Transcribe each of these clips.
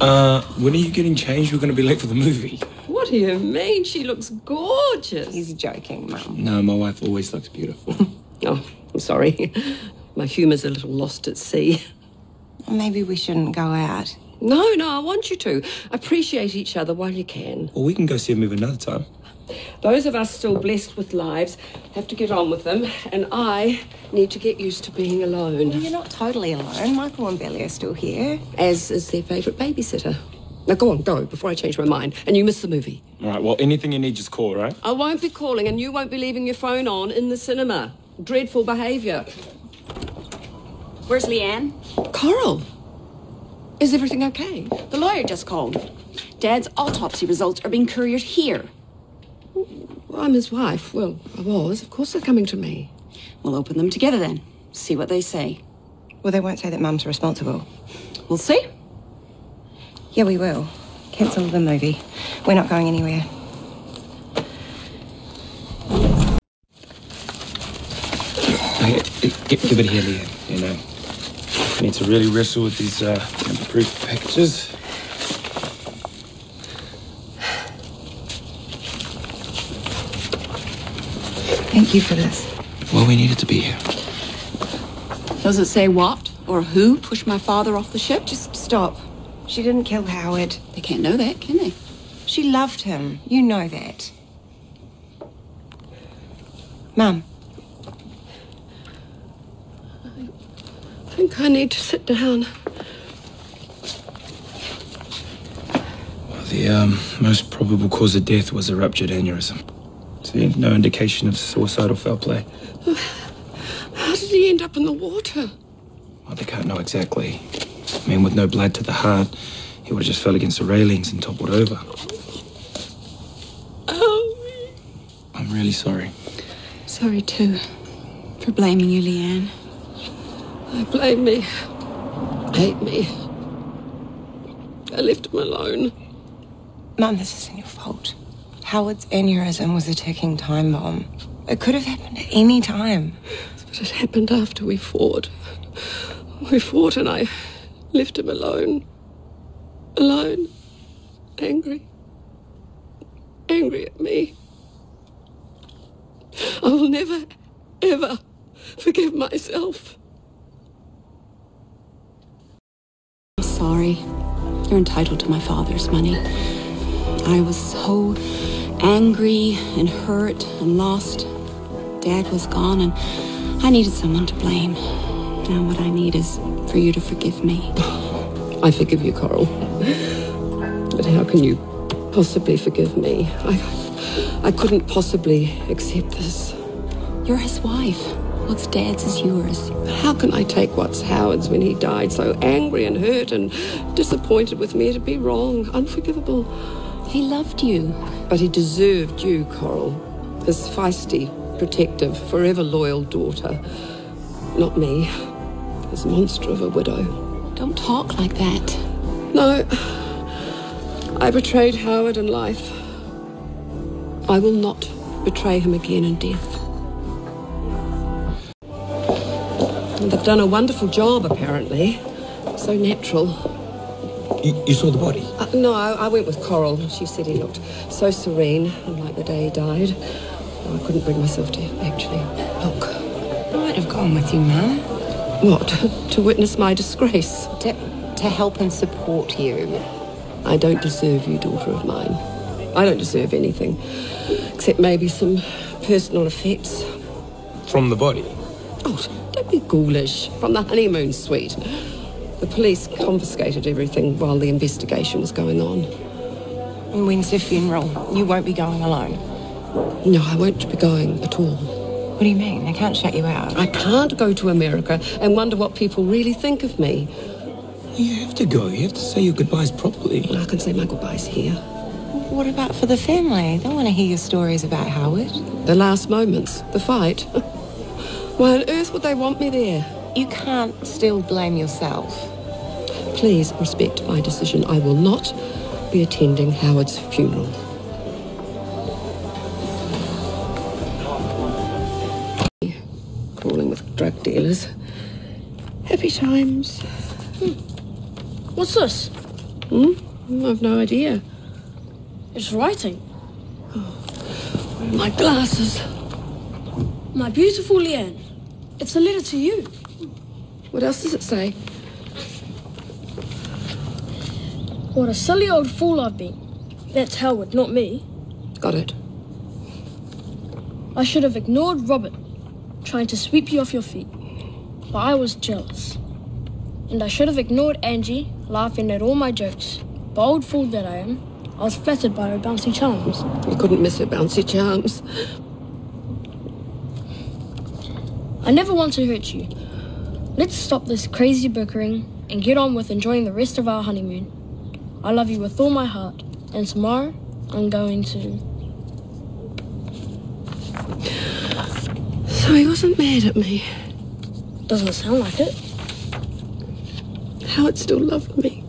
When are you getting changed? We're going to be late for the movie. What do you mean? She looks gorgeous. He's joking, Mum. No, my wife always looks beautiful. Oh, I'm sorry. My humour's a little lost at sea. Maybe we shouldn't go out. No, I want you to. Appreciate each other while you can. Or we can go see a movie another time. Those of us still blessed with lives have to get on with them, and I need to get used to being alone. Well, you're not totally alone. Michael and Billy are still here. As is their favourite babysitter. Now, go on, go, before I change my mind, and you miss the movie. All right, well, anything you need, just call, right? I won't be calling, and you won't be leaving your phone on in the cinema. Dreadful behaviour. Where's Leanne? Coral. Is everything okay? The lawyer just called. Dad's autopsy results are being couriered here. Well, I'm his wife. Well, I was. Of course they're coming to me. We'll open them together then. See what they say. Well, they won't say that Mum's responsible. We'll see. Yeah, we will. Cancel the movie. We're not going anywhere. Okay, give it here, Leah. You know, I need to really wrestle with these proof packages. Thank you for this. Well, we needed to be here. Does it say what or who pushed my father off the ship? Just stop. She didn't kill Howard. They can't know that, can they? She loved him. You know that. Mum. I think I need to sit down. Well, the most probable cause of death was a ruptured aneurysm. See, no indication of suicidal foul play. How did he end up in the water? Well, they can't know exactly. I mean, with no blood to the heart, he would have just fell against the railings and toppled over. Oh. I'm really sorry. Sorry, too, for blaming you, Leanne. I blame me. Hate me. I left him alone. Mum, this isn't your fault. Howard's aneurysm was a ticking time bomb. It could have happened at any time. But it happened after we fought. We fought and I left him alone. Alone. Angry. Angry at me. I will never, ever forgive myself. I'm sorry. You're entitled to my father's money. I was so angry and hurt and lost. Dad was gone and I needed someone to blame. Now what I need is for you to forgive me. I forgive you, Coral. But how can you possibly forgive me? I couldn't possibly accept this. You're his wife. What's Dad's is yours. How can I take what's Howard's when he died so angry and hurt and disappointed with me? It'd be wrong, unforgivable. He loved you. But he deserved you, Coral. His feisty, protective, forever loyal daughter. Not me. His monster of a widow. Don't talk like that. No. I betrayed Howard in life. I will not betray him again in death. And they've done a wonderful job, apparently. So natural. You saw the body? No, I went with Coral. She said he looked so serene, unlike the day he died. I couldn't bring myself to actually look. I might have gone with you, Mum. What? To witness my disgrace? To help and support you. I don't deserve you, daughter of mine. I don't deserve anything, except maybe some personal effects. From the body? Oh, don't be ghoulish. From the honeymoon suite. The police confiscated everything while the investigation was going on. And when's the funeral? You won't be going alone. No, I won't be going at all. What do you mean? They can't shut you out. I can't go to America and wonder what people really think of me. You have to go. You have to say your goodbyes properly. I can say my goodbyes here. What about for the family? They want to hear your stories about Howard. The last moments, the fight. Why on earth would they want me there? You can't still blame yourself. Please respect my decision. I will not be attending Howard's funeral. Crawling with drug dealers. Happy times. What's this? I've no idea. It's writing. Oh, my glasses. My beautiful Leanne, it's a letter to you. What else does it say? What a silly old fool I've been. That's Howard, not me. Got it. I should have ignored Robert, trying to sweep you off your feet. But I was jealous. And I should have ignored Angie, laughing at all my jokes. But old fool that I am, I was flattered by her bouncy charms. You couldn't miss her bouncy charms. I never want to hurt you. Let's stop this crazy bickering and get on with enjoying the rest of our honeymoon. I love you with all my heart, and tomorrow I'm going to... So he wasn't mad at me? Doesn't sound like it. Howard still loved me.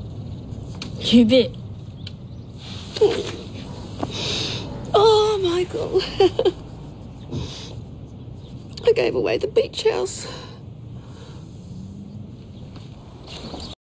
You bet. Oh, Michael. I gave away the beach house.